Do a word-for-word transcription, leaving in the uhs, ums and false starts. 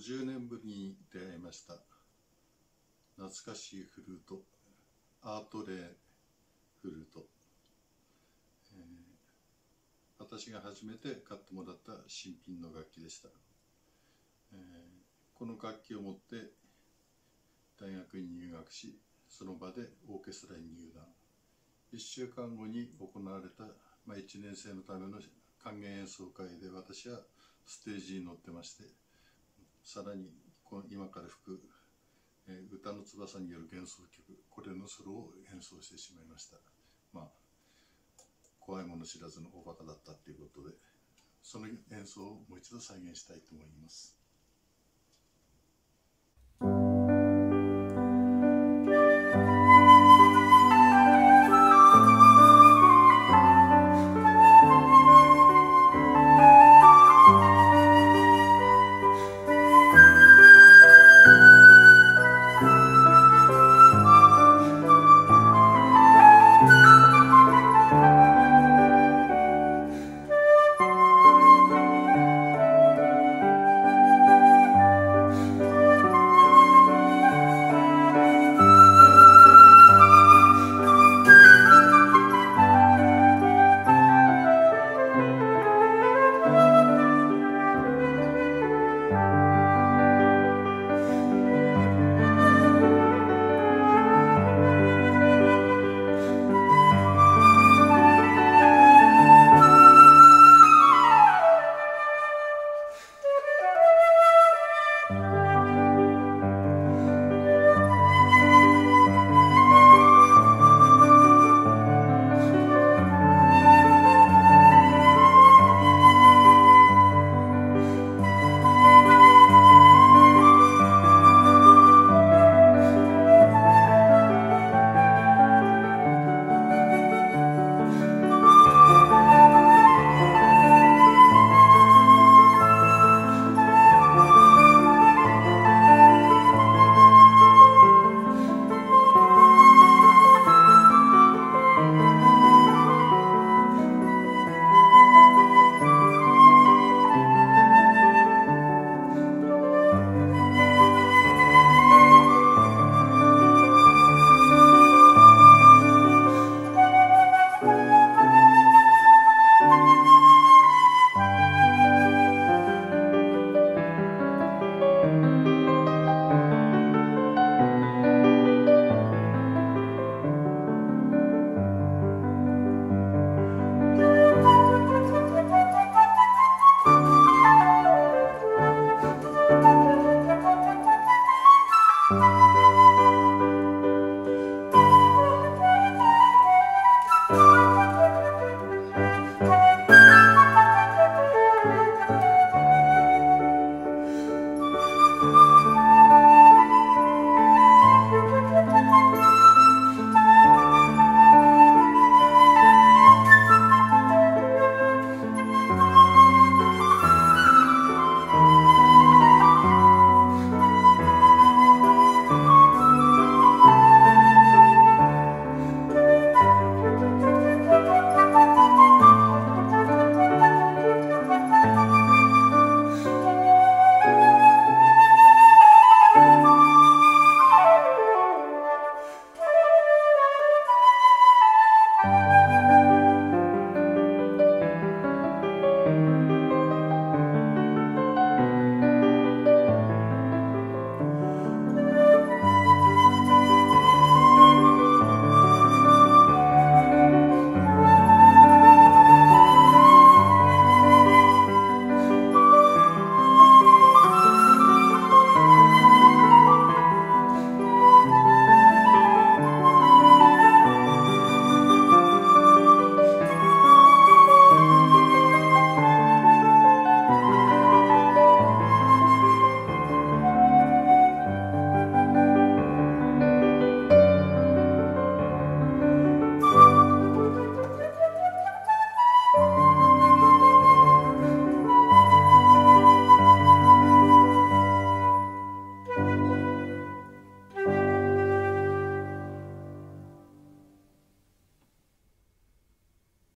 じゅうねんぶりに出会いました。懐かしいフルート、アートレイフルート、えー、私が初めて買ってもらった新品の楽器でした。えー、この楽器を持って大学に入学し、その場でオーケストラに入団。いっしゅうかんごに行われた、まあ、いちねん生のための管弦演奏会で私はステージに乗ってまして、さらに今から吹く「歌の翼」による幻想曲、これのソロを演奏してしまいました。まあ怖いもの知らずのおバカだったっていうことで、その演奏をもう一度再現したいと思います。